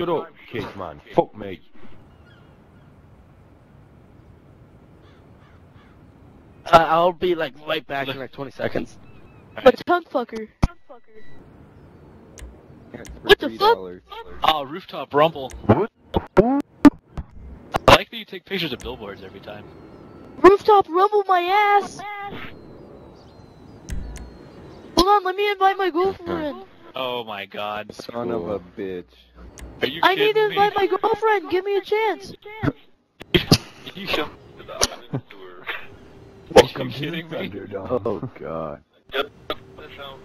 Shut up, kid, man. Fuck me. I'll be like right back in like 20 seconds. But tongue fucker. What the fuck? Oh, rooftop rumble. What? I like that you take pictures of billboards every time. Rooftop rumble my ass! Hold on, let me invite my girlfriend. Oh my god. Son of a bitch. Are you kidding me? I need to invite my girlfriend, give me a chance! You come to the Island Tour. Welcome to the Thunderdome. Oh god. Yep, that's how.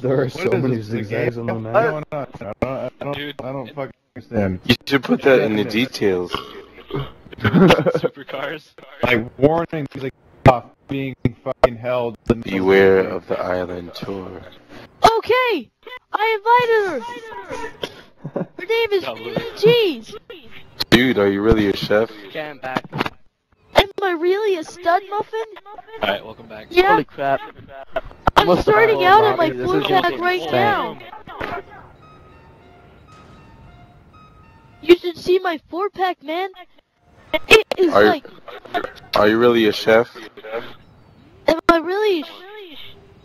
There are so many zigzags on the map. I don't fucking understand. You should put that in the details. Supercars. Like warning, like off being fucking held. Beware of the Island Tour. Okay, I invited her. Her name is Cheese. Dude, are you really a chef? Yeah, I'm back. Am I really a stud muffin? All right, welcome back. Yeah. Holy crap. I'm starting out at my blue pack right now. You should see my 4-pack, man. It is like. Are you really a chef? Am I really?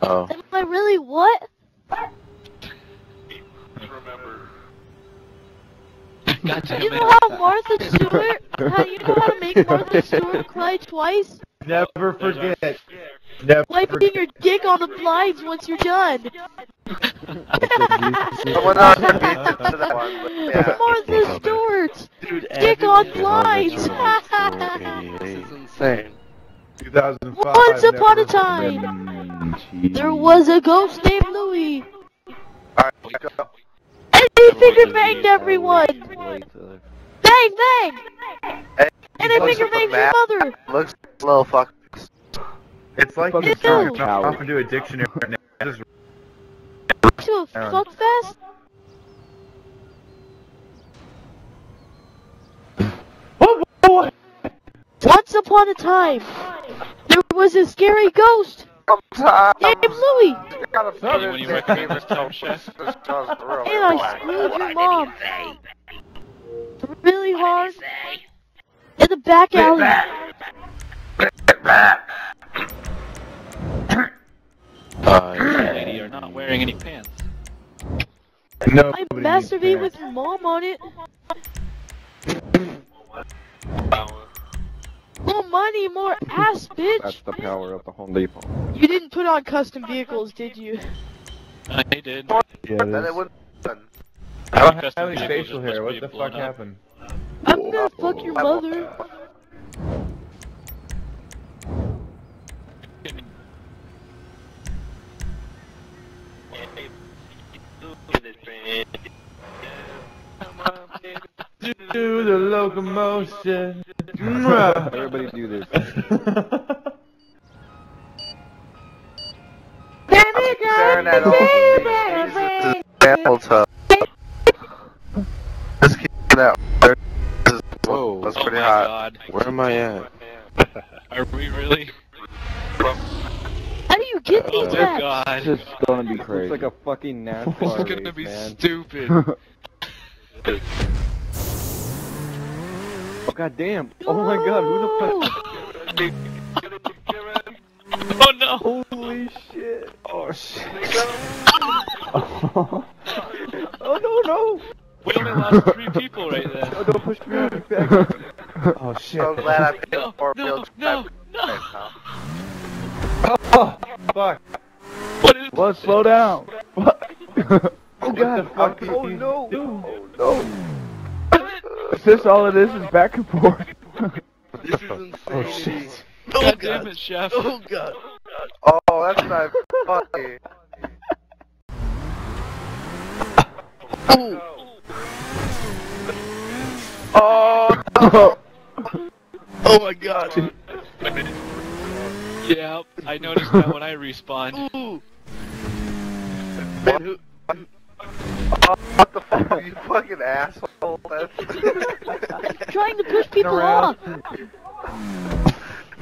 Oh. Am I really what? Remember. You know how Martha Stewart? How you know how to make Martha Stewart cry twice? Never forget. Never wiping your dick on the blinds once you're done. Martha Stewart, dick on blinds. This is insane. 2005. Once upon a time, there was a ghost named Louie. And he finger banged everyone. Bang bang. And he finger banged your mother. Looks little fuck. It's like you're trying to hop into a dictionary right now. Just... to a fuckfest? Once upon a time, there was a scary ghost named Louie. And I screwed your mom really hard in the back alley. You're not wearing any pants. No, I masturbate with mom on it. No money, more ass, bitch. That's the power of the Home Depot. You didn't put on custom vehicles, did you? I did. Yeah, I don't have any facial hair. What the fuck happened? I'm gonna fuck your mother. Do the locomotion. Everybody do this. Just keep that. Whoa, that's pretty hot. God. Where am I at? Are we really? How do you get these back? God. This is gonna be crazy. It's like a fucking NASCAR race, man. This is gonna be stupid. Oh god damn! Oh my god, who the fuck? Oh no! Holy shit! Oh shit! Oh no! We only lost 3 people right there. Oh, don't push me back. Oh shit! I'm so glad I picked up 4 wheels. No! Oh fuck! What is? Let's slow down. Oh god! Oh no! Oh no! Is this all it is? Is back and forth? This is insane. Oh shit! Oh god damn it, chef! Oh god! Oh, that's not funny. Oh! Oh! Oh! Oh my god! Yeah, I noticed that when I respawned. Ooh. What the fuck, you fucking asshole? That's trying to push people off!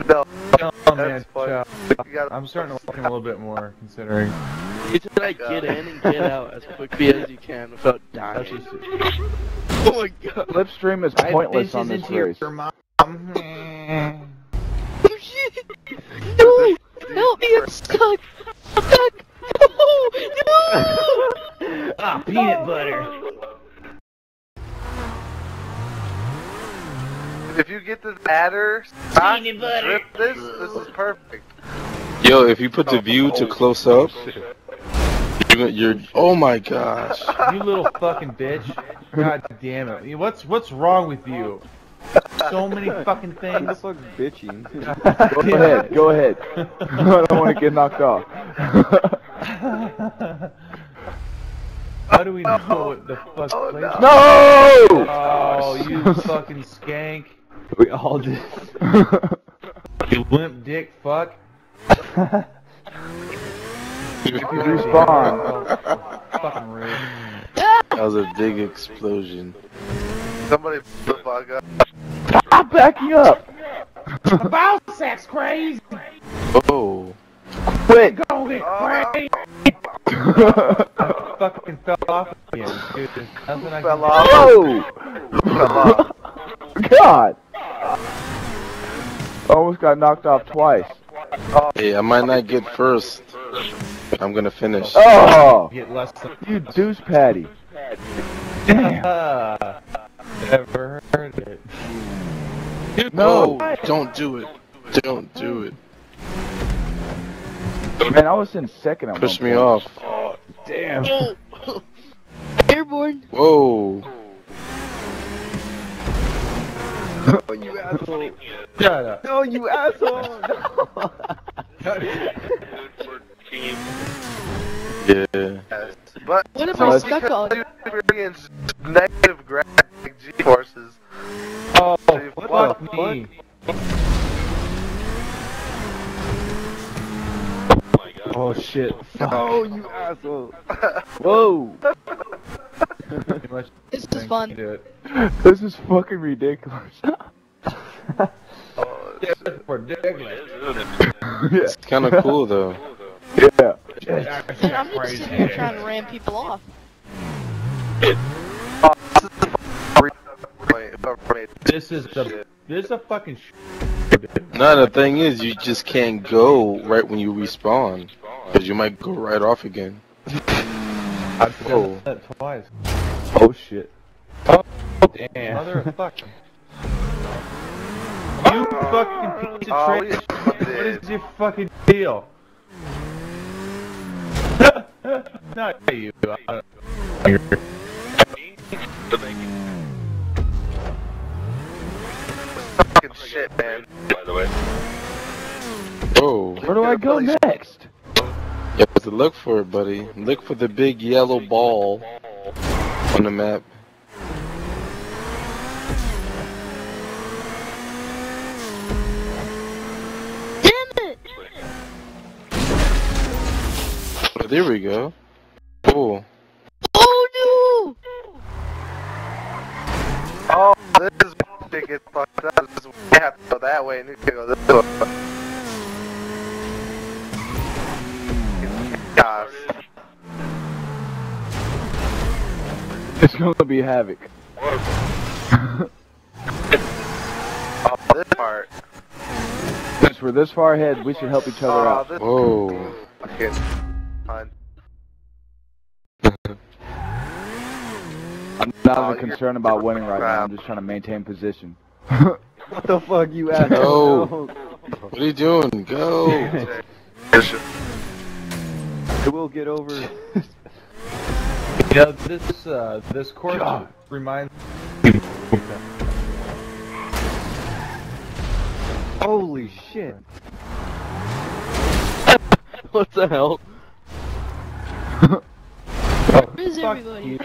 No, no man, I'm starting to like him a little bit more, considering. You just like get in and get out as quickly as you can without dying. Oh my god. Slipstream is pointless on this race. No! Help me, I'm stuck! I'm stuck! No! No! Ah, peanut butter! If you get this adder, stop, rip this, this is perfect. Yo, if you put the view to close up, you're oh my gosh. You little fucking bitch. God damn it. What's wrong with you? So many fucking things. This looks bitchy. Go ahead, go ahead. I don't want to get knocked off. How do we know what the fuck place is? No! Oh, you fucking skank. We all just... You limp dick fuck. You respawn. Fucking rude. That was a big explosion. Somebody put the fuck up. I'm backing up! The ball sack's crazy! Oh. Quit! Go get crazy! I fucking fell off again, dude. There's nothing I can do. Oh! God! I almost got knocked off twice. Hey, I might not get first. I'm gonna finish. Oh! You deuce patty. Damn. Never heard it. No! Don't do it. Don't do it. Man, I was in second. Push me off. Oh, damn. Airborne. Whoa. Oh, you asshole. Shut up. No, you asshole. No. Yeah. But what if I stuck on? Negative gravity G-forces. Oh, what the fuck? Oh shit. Fuck. Oh, you asshole. Whoa. This is fun. This is fucking ridiculous. Oh, this is ridiculous. It's kind of cool though. Yeah. And I'm just sitting here trying to ram people off. This is a fucking shit. No, the thing is, you just can't go right when you respawn, because you might go right off again. I've done that twice. Oh shit. Oh damn. Motherfucker. You fucking piece of trash. What is your fucking deal? Not you. Fucking shit, man. By the way. Whoa. Where do I go next? You have to look for it, buddy. Look for the big yellow ball on the map. Damn it! Oh, there we go. Cool. Oh no! Oh, this is to get fucked up. This is we have to go that way and you can go this way. Gosh. It's gonna be havoc. Oh, this part. Since we're this far ahead, we should help each other out. Whoa. Okay. Fine. I'm not even concerned about winning right now, I'm just trying to maintain position. What the fuck, you asshole? No. What are you doing? Go! It will get over. You know, this course reminds me. Holy shit! What the hell? Where is everybody?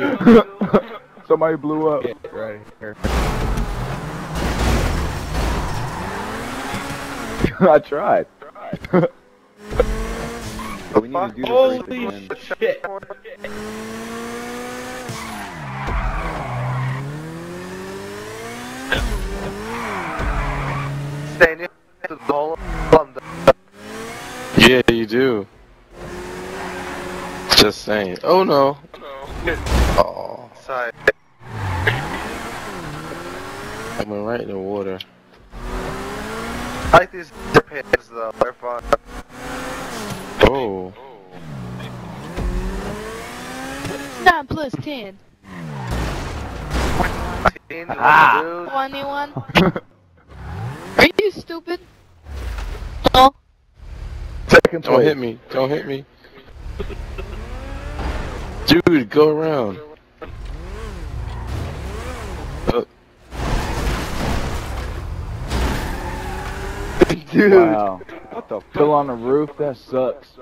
Somebody blew up. Yeah, right here. I tried. But we need to do this. Holy shit! staying to the whole of London. Yeah, you do. Just saying. Oh no. Oh. Sorry. I went right in the water. I like these pants though, they're fun. Oh. 9 + 10. 21. Are you stupid? No. Second don't hit me. Don't hit me. Dude, go around. Dude. Wow. What the fuck? Still on the roof? That sucks.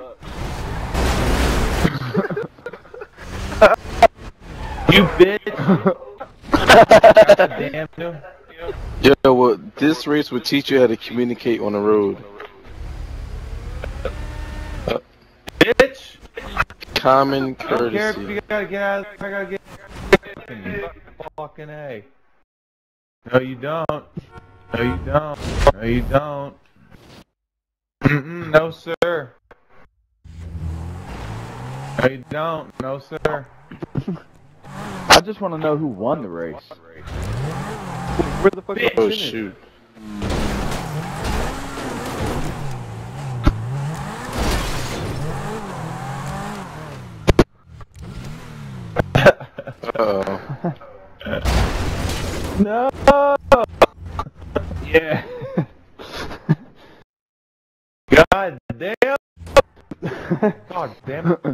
You bitch! Damn. Yo, well, this race will teach you how to communicate on the road. Bitch! Common courtesy. I don't care if you gotta get out. I gotta get out. Fucking A. No, you don't. No, you don't. No, you don't. Mm-mm, no, sir. No, you don't. No, sir. I just want to know who won the race. Where the fuck? Oh shoot! Uh-oh. No. Yeah. God damn. God damn it.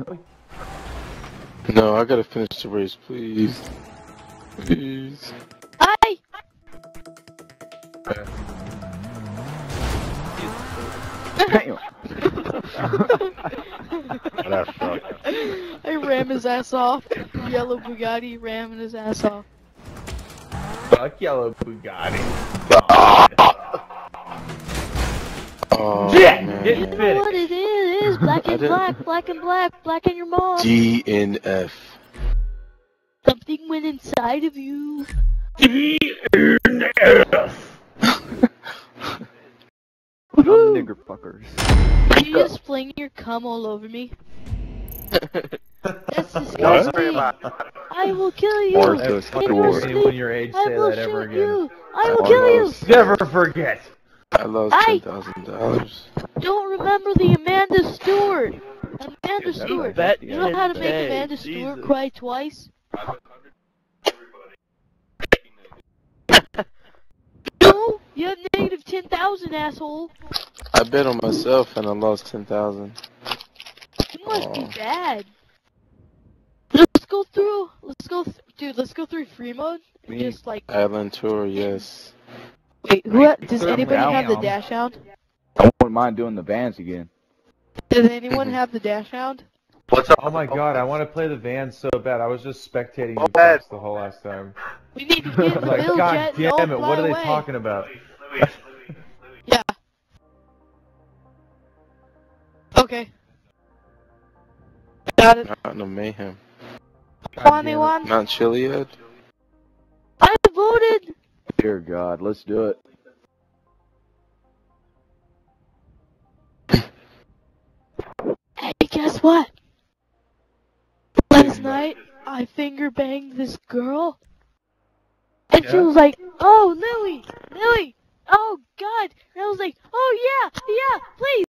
No, I gotta finish the race, please. Please. Hi! Damn. I ram his ass off. Yellow Bugatti ramming his ass off. Fuck yellow Bugatti. Oh, man. You know what it is? Black and black, black and black, black and your mom. DNF. Something went inside of you. DNF. Nigger fuckers. Are you just playing your cum all over me? That's disgusting. I will kill you. When your age say that ever again. You. I will kill you. Never forget. I lost $10,000. Don't remember the Amanda Stewart. Amanda Stewart. You know how to make Amanda Stewart cry twice? No, you have -10,000, asshole. I bet on myself and I lost 10,000. You must be bad. Let's go through. Let's go through free mode. Just like Island Tour, yes. Wait, does anybody have the dash hound? I wouldn't mind doing the vans again. Does anyone have the dash hound? What's up? Oh my god, I want to play the vans so bad. I was just spectating you guys the whole last time. We need to get the like, god damn it, what are they talking about? Yeah. Okay. Got it. Not no mayhem. 21. Not chilly yet? I voted! Dear God, let's do it. Hey, guess what? Last night, I finger banged this girl. And she was like, oh, Lily, Lily, oh, God. And I was like, oh, yeah, yeah, please.